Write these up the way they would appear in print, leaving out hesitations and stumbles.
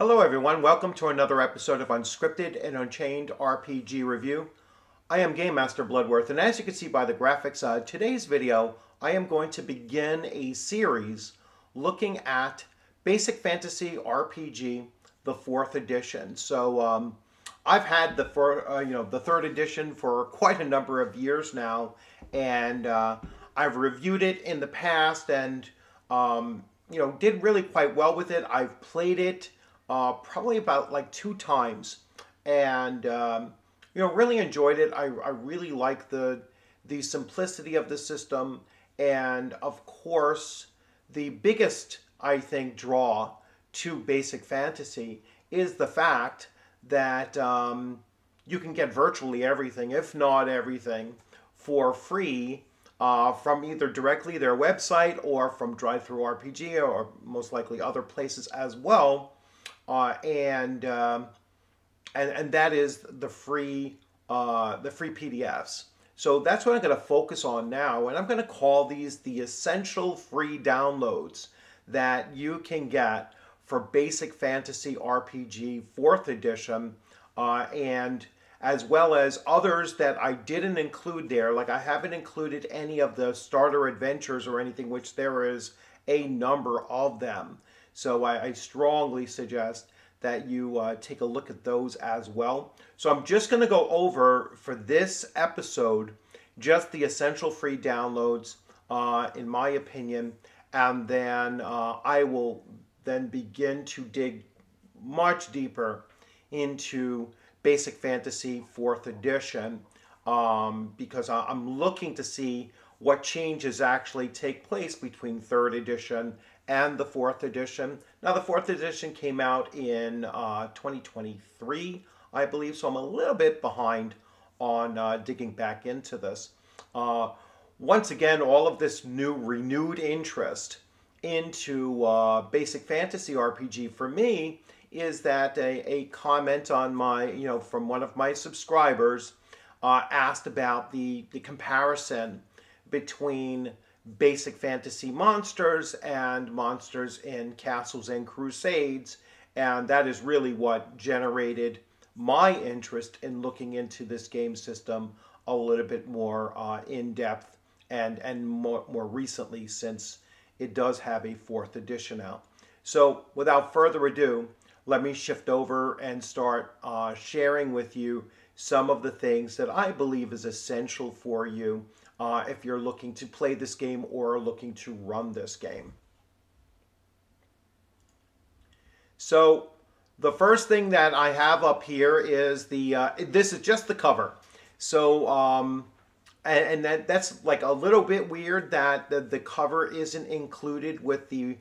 Hello everyone, welcome to another episode of Unscripted and Unchained RPG Review. I am Game Master Bloodworth, and as you can see by the graphics, today's video I am going to begin a series looking at Basic Fantasy RPG, the 4th edition. So I've had the 3rd edition for quite a number of years now, and I've reviewed it in the past and did really quite well with it. I've played it probably about like 2 times, and really enjoyed it. I really like the simplicity of the system, and of course the biggest, I think, draw to Basic Fantasy is the fact that you can get virtually everything, if not everything, for free from either directly their website or from DriveThruRPG or most likely other places as well. And that is the free PDFs. So that's what I'm going to focus on now, and I'm going to call these the essential free downloads that you can get for Basic Fantasy RPG 4th edition, and as well as others that I didn't include there. Like, I haven't included any of the starter adventures or anything, which there is a number of them. So I strongly suggest that you take a look at those as well. So I'm just going to go over, for this episode, just the essential free downloads, in my opinion, and then I will then begin to dig much deeper into Basic Fantasy 4th Edition, because I'm looking to see what changes actually take place between 3rd Edition and the 4th edition. Now, the 4th edition came out in 2023, I believe, so I'm a little bit behind on digging back into this. Once again, all of this new, renewed interest into Basic Fantasy RPG for me is that a comment on my, from one of my subscribers asked about the comparison between Basic Fantasy monsters and monsters in Castles and Crusades, and that is really what generated my interest in looking into this game system a little bit more in depth, and more recently, since it does have a 4th edition out. So without further ado, let me shift over and start sharing with you some of the things that I believe is essential for you if you're looking to play this game or looking to run this game. So the first thing that I have up here is the, this is just the cover. So, and that's like a little bit weird that the cover isn't included with the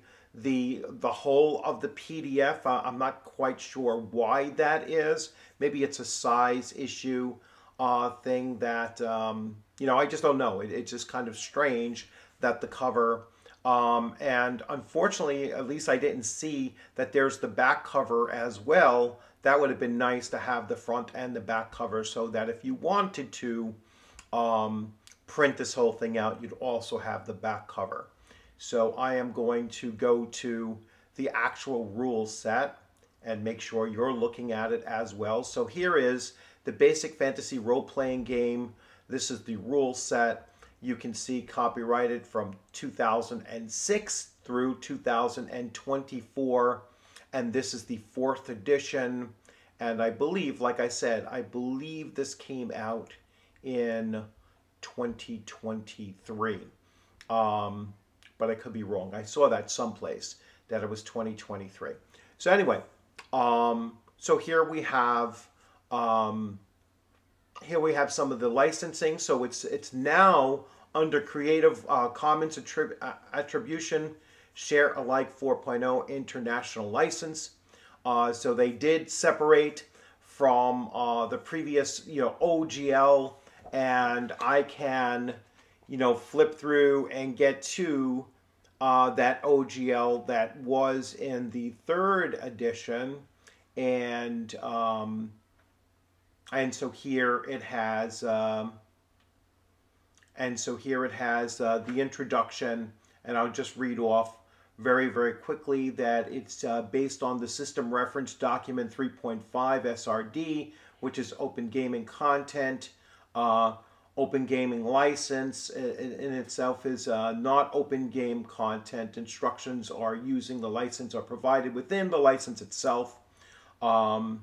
whole of the PDF. I'm not quite sure why that is. Maybe it's a size issue thing that, I just don't know. It's just kind of strange that the cover, and unfortunately, at least I didn't see that there's the back cover as well. That would have been nice to have the front and the back cover, so that if you wanted to print this whole thing out, you'd also have the back cover. So I am going to go to the actual rule set and make sure you're looking at it as well. So here is the Basic Fantasy role-playing game. This is the rule set. You can see copyrighted from 2006 through 2024. And this is the 4th edition. And I believe, like I said, I believe this came out in 2023. But I could be wrong. I saw that someplace, that it was 2023. So anyway, so here we have some of the licensing. So it's now under Creative Commons Attribution, Share Alike 4.0 International License. So they did separate from the previous, OGL, and I can, flip through and get to that OGL that was in the 3rd edition, and so here it has, the introduction, and I'll just read off very, very quickly that it's based on the System Reference Document 3.5 SRD, which is open gaming content. Open gaming license in itself is not open game content. Instructions are using the license are provided within the license itself. There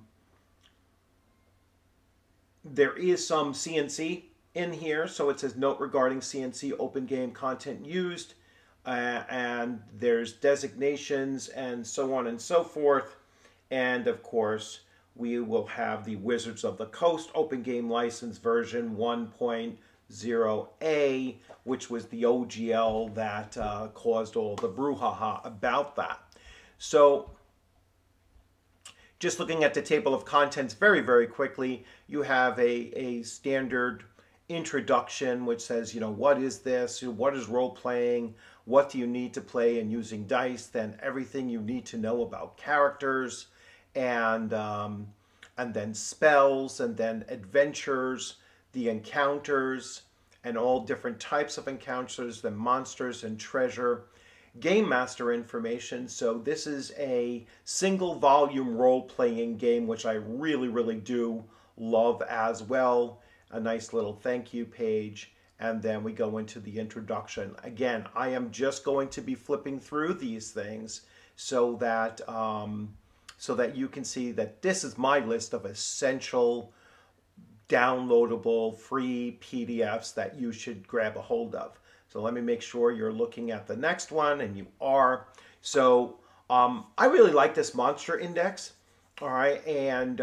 is some CNC in here, so it says note regarding CNC open game content used, and there's designations and so on and so forth. And of course, we will have the Wizards of the Coast Open Game License version 1.0a, which was the OGL that caused all the brouhaha about that. So just looking at the table of contents very, very quickly, you have a standard introduction which says, you know, what is this? What is role-playing? What do you need to play in using dice? Then everything you need to know about characters, and then spells, and then adventures, the encounters, and all different types of encounters, the monsters and treasure, Game Master information. So this is a single volume role-playing game, which I really, really do love as well. A nice little thank you page. And then we go into the introduction. Again, I am just going to be flipping through these things so that you can see that this is my list of essential downloadable free PDFs that you should grab a hold of. So let me make sure you're looking at the next one, and you are. So I really like this monster index, all right? And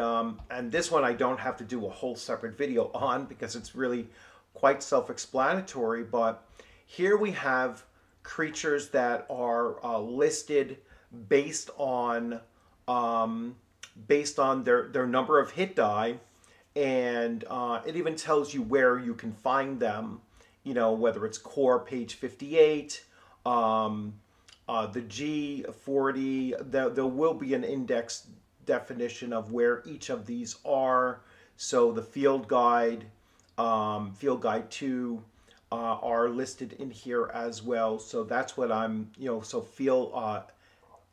this one I don't have to do a whole separate video on because it's really quite self-explanatory, but here we have creatures that are listed based on their number of hit die, and it even tells you where you can find them, you know, whether it's core page 58, the G40, there will be an index definition of where each of these are. So the field guide 2 are listed in here as well. So that's what I'm, you know, so field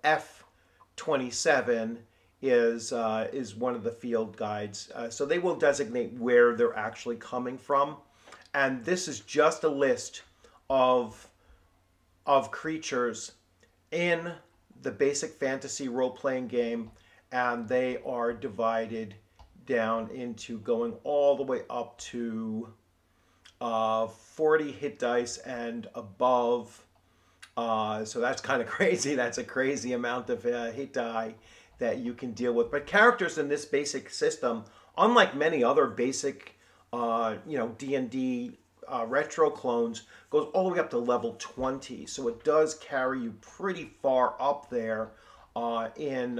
F27 is one of the field guides, so they will designate where they're actually coming from. And this is just a list of creatures in the Basic Fantasy role-playing game, and they are divided down into going all the way up to 40 hit dice and above. So that's kind of crazy. That's a crazy amount of hit die that you can deal with. But characters in this basic system, unlike many other basic, you know, D&D retro clones, goes all the way up to level 20. So it does carry you pretty far up there in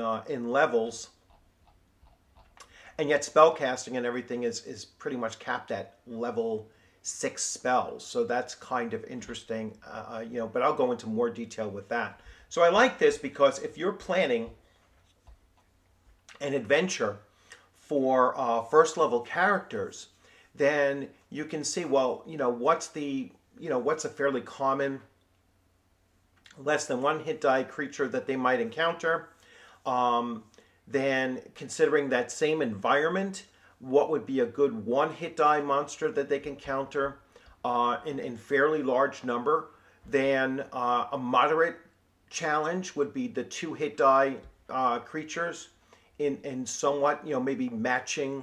levels. And yet spellcasting and everything is pretty much capped at level 6 spells, so that's kind of interesting, you know, but I'll go into more detail with that. So I like this because if you're planning an adventure for first level characters, then you can see, well, you know, what's the, you know, what's a fairly common less than 1 hit die creature that they might encounter. Then considering that same environment, what would be a good 1 hit die monster that they can counter in fairly large number. Then a moderate challenge would be the 2 hit die creatures in somewhat, you know, maybe matching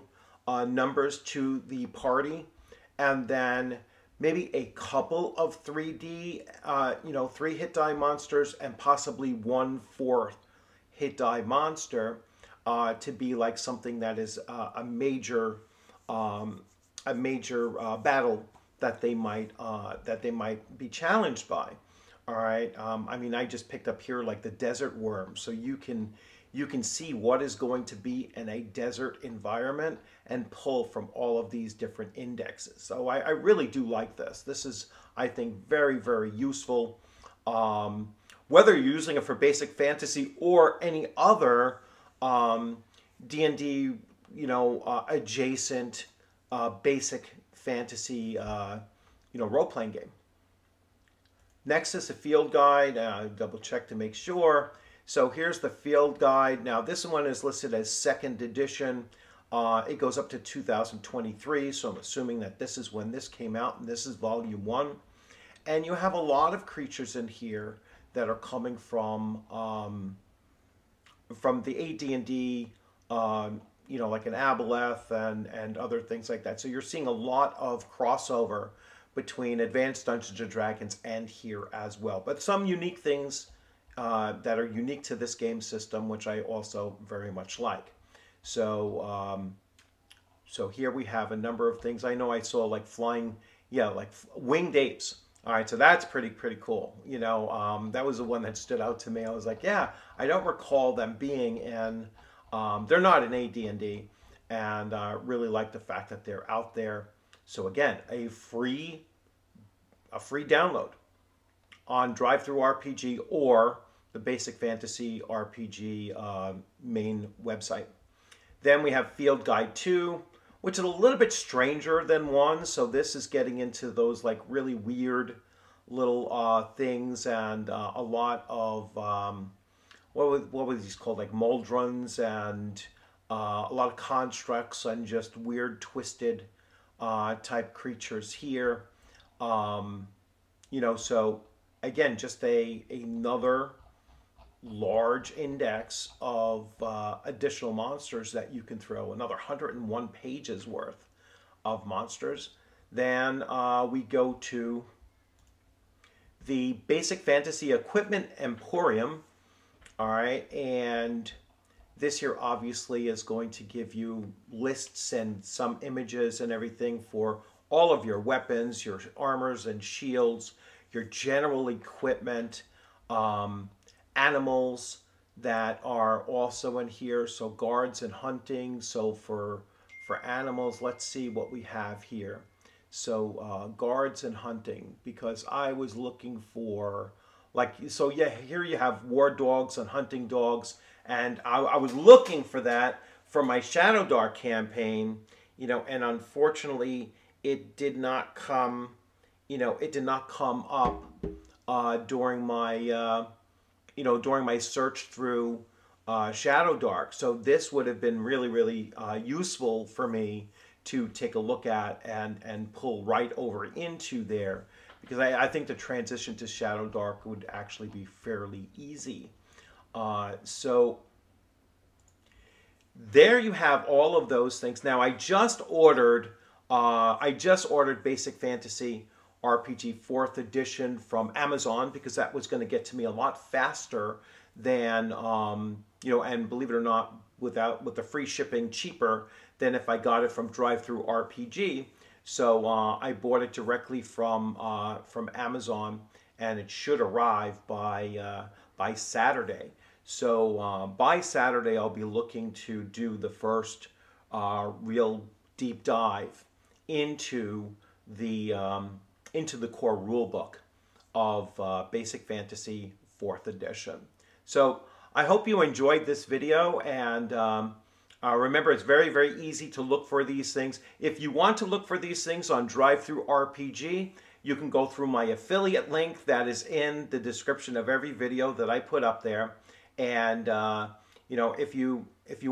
numbers to the party. And then maybe a couple of 3D, you know, 3 hit die monsters, and possibly 1/4 hit die monster. To be like something that is a major battle that they might be challenged by. All right, I mean, I just picked up here like the desert worm, so you can see what is going to be in a desert environment and pull from all of these different indexes. So I really do like this. This is, I think, very, very useful. Whether you're using it for Basic Fantasy or any other D&D, you know, adjacent Basic Fantasy, you know, role-playing game. Nexus, a field guide, double check to make sure. So here's the field guide. Now this one is listed as 2nd edition. It goes up to 2023, so I'm assuming that this is when this came out, and this is Volume 1. And you have a lot of creatures in here that are coming from the AD&D, you know, like an Aboleth and other things like that. So you're seeing a lot of crossover between Advanced Dungeons & Dragons and here as well. But some unique things that are unique to this game system, which I also very much like. So, so here we have a number of things. I know I saw like flying, yeah, like winged apes. All right, so that's pretty cool. You know, that was the one that stood out to me. I was like, yeah, I don't recall them being in. They're not in AD&D, and I really like the fact that they're out there. So again, a free download on DriveThruRPG or the Basic Fantasy RPG main website. Then we have Field Guide 2, which is a little bit stranger than 1. So this is getting into those like really weird little things, and a lot of, what were these called? Like Moldruns, and a lot of constructs, and just weird twisted type creatures here. You know, so again, just another large index of additional monsters that you can throw, another 101 pages worth of monsters. Then we go to the Basic Fantasy Equipment Emporium. All right, and this here obviously is going to give you lists and some images and everything for all of your weapons, your armors and shields, your general equipment, animals that are also in here, so guards and hunting. So for animals, let's see what we have here. So guards and hunting, because I was looking for like, so yeah, here you have war dogs and hunting dogs, and I was looking for that for my Shadow Dark campaign, you know, and unfortunately it did not come, you know, it did not come up during my you know, during my search through Shadow Dark. So this would have been really useful for me to take a look at and pull right over into there, because I think the transition to Shadow Dark would actually be fairly easy. So there you have all of those things. Now I just ordered Basic Fantasy RPG 4th edition from Amazon, because that was going to get to me a lot faster than, you know, and believe it or not, with the free shipping, cheaper than if I got it from DriveThruRPG. So I bought it directly from Amazon, and it should arrive by Saturday. So by Saturday, I'll be looking to do the first real deep dive into the core rulebook of Basic Fantasy 4th edition. So I hope you enjoyed this video, and remember, it's very easy to look for these things. If you want to look for these things on DriveThruRPG, you can go through my affiliate link that is in the description of every video that I put up there. And you know, if you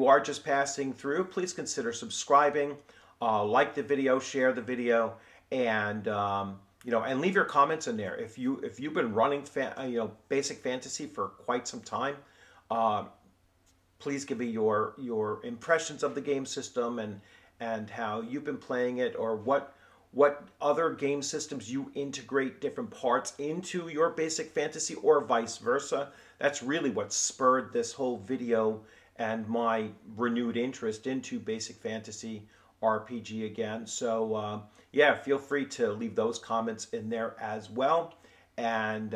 are just passing through, please consider subscribing, like the video, share the video, and you know, and leave your comments in there. If you've been running you know, Basic Fantasy for quite some time, please give me your impressions of the game system and how you've been playing it, or what other game systems you integrate different parts into your Basic Fantasy, or vice versa. That's really what spurred this whole video and my renewed interest into Basic Fantasy RPG again. So yeah, feel free to leave those comments in there as well. And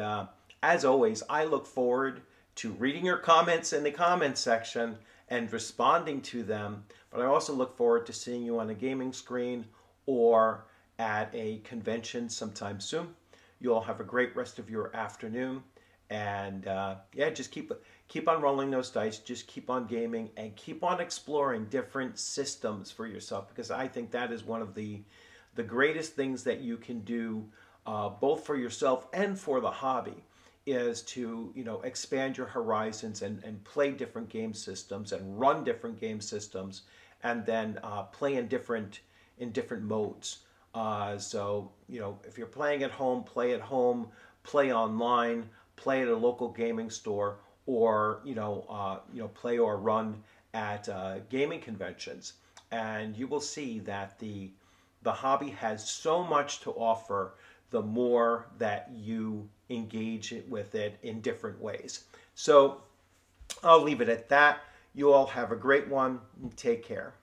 as always, I look forward to reading your comments in the comments section and responding to them. But I also look forward to seeing you on a gaming screen or at a convention sometime soon. You all have a great rest of your afternoon. And yeah, just keep on rolling those dice, just keep on gaming, and keep on exploring different systems for yourself, because I think that is one of the greatest things that you can do both for yourself and for the hobby, is to, you know, expand your horizons and play different game systems and run different game systems, and then play in different modes. So, you know, if you're playing at home, play online, play at a local gaming store, or, you know, play or run at gaming conventions. And you will see that the hobby has so much to offer the more that you engage with it in different ways. So I'll leave it at that. You all have a great one. Take care.